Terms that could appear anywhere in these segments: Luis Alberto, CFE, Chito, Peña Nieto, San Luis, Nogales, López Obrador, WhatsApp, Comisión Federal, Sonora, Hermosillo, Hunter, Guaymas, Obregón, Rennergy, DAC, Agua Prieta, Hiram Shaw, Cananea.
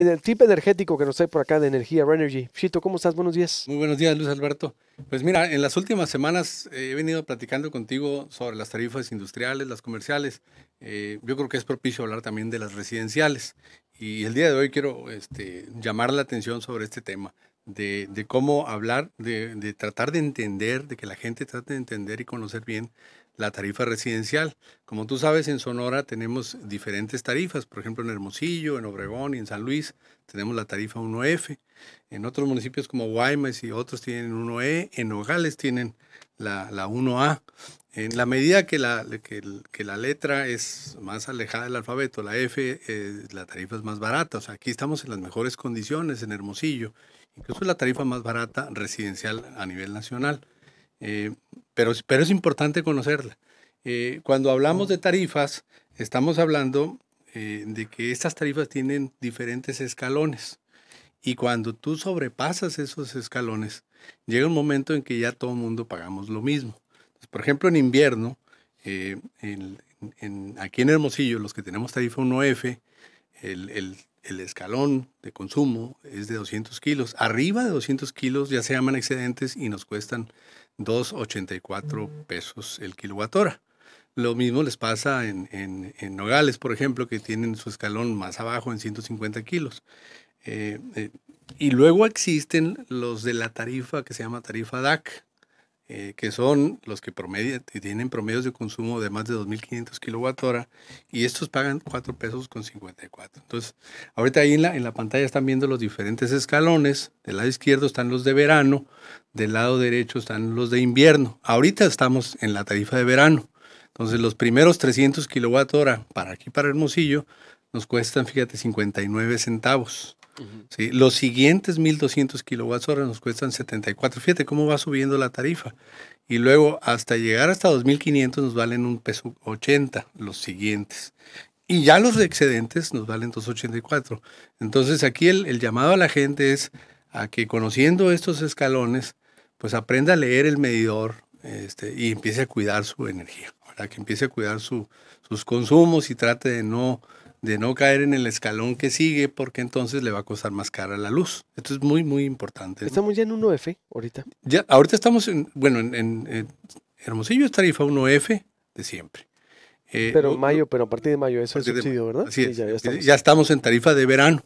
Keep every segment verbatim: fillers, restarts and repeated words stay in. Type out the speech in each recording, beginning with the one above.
El tip energético que nos trae por acá de Energía Rennergy. Chito, ¿cómo estás? Buenos días. Muy buenos días, Luis Alberto. Pues mira, en las últimas semanas he venido platicando contigo sobre las tarifas industriales, las comerciales. Eh, yo creo que es propicio hablar también de las residenciales. Y el día de hoy quiero este, llamar la atención sobre este tema, de, de cómo hablar, de, de tratar de entender, de que la gente trate de entender y conocer bien la tarifa residencial. Como tú sabes, en Sonora tenemos diferentes tarifas. Por ejemplo, en Hermosillo, en Obregón y en San Luis tenemos la tarifa uno F. En otros municipios como Guaymas y otros tienen uno E. En Nogales tienen la, la uno A. En la medida que la, que, que la letra es más alejada del alfabeto, la F, eh, la tarifa es más barata. O sea, aquí estamos en las mejores condiciones en Hermosillo. Incluso es la tarifa más barata residencial a nivel nacional. Eh, pero, pero es importante conocerla. Eh, cuando hablamos de tarifas, estamos hablando eh, de que estas tarifas tienen diferentes escalones. Y cuando tú sobrepasas esos escalones, llega un momento en que ya todo el mundo pagamos lo mismo. Entonces, por ejemplo, en invierno, eh, en, en, aquí en Hermosillo, los que tenemos tarifa uno F, el, el, el escalón de consumo es de doscientos kilos. Arriba de doscientos kilos ya se llaman excedentes y nos cuestan dos ochenta y cuatro pesos el kilowatt hora. Lo mismo les pasa en, en, en Nogales, por ejemplo, que tienen su escalón más abajo en ciento cincuenta kilos. Eh, eh, y luego existen los de la tarifa que se llama tarifa D A C, eh, que son los que promedio, tienen promedios de consumo de más de dos mil quinientos kilowatt hora, y estos pagan cuatro pesos con cincuenta y cuatro. Entonces, ahorita ahí en la, en la pantalla están viendo los diferentes escalones. Del lado izquierdo están los de verano, del lado derecho están los de invierno. Ahorita estamos en la tarifa de verano. Entonces, los primeros trescientos kilowatt hora para aquí, para Hermosillo, nos cuestan, fíjate, cincuenta y nueve centavos. Uh-huh. ¿Sí? Los siguientes mil doscientos kilowatt hora nos cuestan setenta y cuatro. Fíjate cómo va subiendo la tarifa. Y luego, hasta llegar hasta dos mil quinientos, nos valen un peso ochenta los siguientes. Y ya los excedentes nos valen dos ochenta y cuatro. Entonces, aquí el, el llamado a la gente es a que, conociendo estos escalones, pues aprenda a leer el medidor este, y empiece a cuidar su energía, ¿verdad? Que empiece a cuidar su, sus consumos y trate de no... de no caer en el escalón que sigue, porque entonces le va a costar más cara la luz. Esto es muy, muy importante. Estamos ya en uno F ahorita. Ya, ahorita estamos en, bueno, en, en, en Hermosillo es tarifa uno F de siempre. Eh, pero mayo, pero a partir de mayo eso es subsidio, de, ¿verdad? Así es. Sí, ya, ya, estamos. ya estamos en tarifa de verano.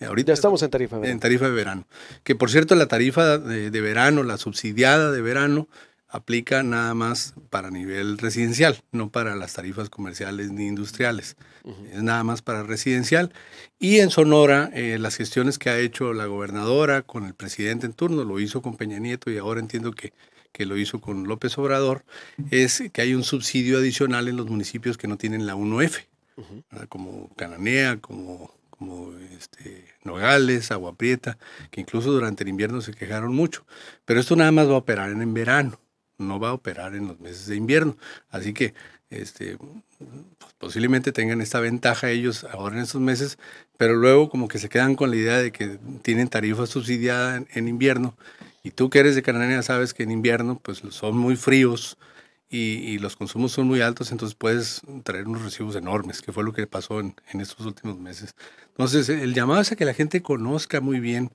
Ahorita ya estamos en tarifa de verano. En tarifa de verano. Que, por cierto, la tarifa de, de verano, la subsidiada de verano, aplica nada más para nivel residencial, no para las tarifas comerciales ni industriales. Uh-huh. Es nada más para residencial. Y en Sonora, eh, las gestiones que ha hecho la gobernadora con el presidente en turno, lo hizo con Peña Nieto y ahora entiendo que, que lo hizo con López Obrador, es que hay un subsidio adicional en los municipios que no tienen la uno F, uh-huh, como Cananea, como... como este, Nogales, Agua Prieta, que incluso durante el invierno se quejaron mucho. Pero esto nada más va a operar en verano, no va a operar en los meses de invierno. Así que este, pues posiblemente tengan esta ventaja ellos ahora en estos meses, pero luego como que se quedan con la idea de que tienen tarifa subsidiada en, en invierno. Y tú que eres de Cananea sabes que en invierno pues son muy fríos, Y, y los consumos son muy altos, entonces puedes traer unos recibos enormes, que fue lo que pasó en, en estos últimos meses. Entonces, el llamado es a que la gente conozca muy bien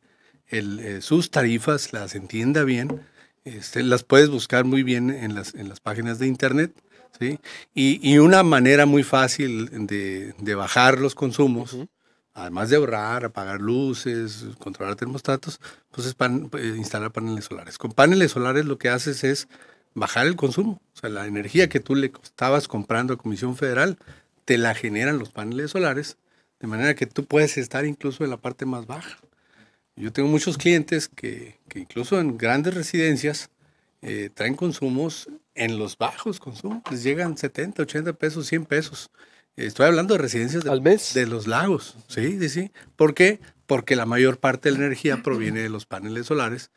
el, eh, sus tarifas, las entienda bien, este, las puedes buscar muy bien en las, en las páginas de internet, ¿sí? Y, y una manera muy fácil de, de bajar los consumos, uh-huh, además de ahorrar, apagar luces, controlar termostatos, pues es pan, eh, instalar paneles solares. Con paneles solares lo que haces es bajar el consumo. O sea, la energía que tú le estabas comprando a Comisión Federal, te la generan los paneles solares, de manera que tú puedes estar incluso en la parte más baja. Yo tengo muchos clientes que, que incluso en grandes residencias eh, traen consumos en los bajos consumos. Les llegan setenta, ochenta pesos, cien pesos. Estoy hablando de residencias de, ¿al mes? De los lagos. Sí, sí, sí. ¿Por qué? Porque la mayor parte de la energía proviene de los paneles solares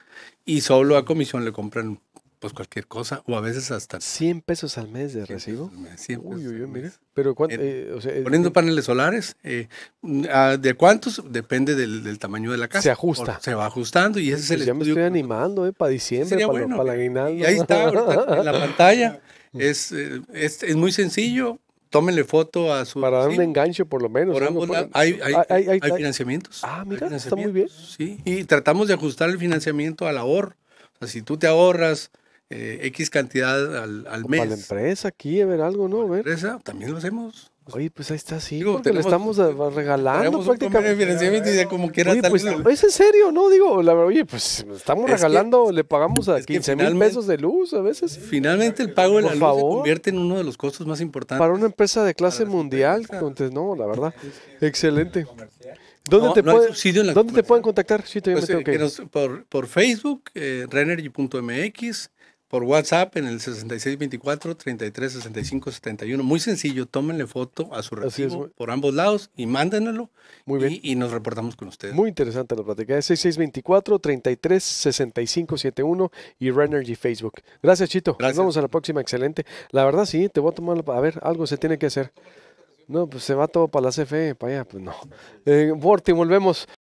y solo a Comisión le compran pues cualquier cosa, o a veces hasta... cien pesos al mes de recibo. Uy, uy, uy, mira. Pero ¿cuánto? Eh, o sea, poniendo eh, paneles solares, eh, ¿de cuántos? Depende del, del tamaño de la casa. Se ajusta. Se va ajustando y ese pues es el ya estudio. Me estoy animando, eh, para diciembre, para, bueno, para la aguinaldo. Y ahí está, ahorita, en la pantalla. Es, es, es muy sencillo. tómenle foto a su... Para sí, dar un enganche por lo menos. Por ambos, ¿no? hay, hay, ah, hay, hay, hay financiamientos. Ah, mira, financiamientos, está muy bien. Sí, y tratamos de ajustar el financiamiento al ahorro. O sea, si tú te ahorras eh, X cantidad al, al mes. Para la empresa aquí, a ver algo, ¿no? A ver. La empresa, también lo hacemos. Oye, pues ahí está, sí, digo, porque tenemos, le estamos regalando prácticamente. Financiamiento y de como quiera. Oye, pues, tal... es en serio, ¿no? Digo, la, oye, pues estamos es regalando, que, le pagamos a quince mil pesos de luz a veces. Finalmente el pago de la Por luz favor. se convierte en uno de los costos más importantes. Para una empresa de clase mundial, entonces, no, la verdad, excelente. ¿Dónde, no, te, no puede, ¿dónde te pueden contactar? Sí, pues, eh, que nos, por, por Facebook, eh, Rennergy punto m x. Por WhatsApp en el sesenta y seis veinticuatro, treinta y tres sesenta y cinco setenta y uno. Muy sencillo, tómenle foto a su recibo por ambos lados y mándenlo. Muy bien. Y, y nos reportamos con ustedes. Muy interesante la plática. sesenta y seis veinticuatro, treinta y tres sesenta y cinco setenta y uno y Rennergy Facebook. Gracias, Chito. Gracias. Nos vemos a la próxima. Excelente. La verdad, sí, te voy a tomar. La... A ver, algo se tiene que hacer. No, pues se va todo para la C F E, para allá. Pues no. Eh, Borti, volvemos.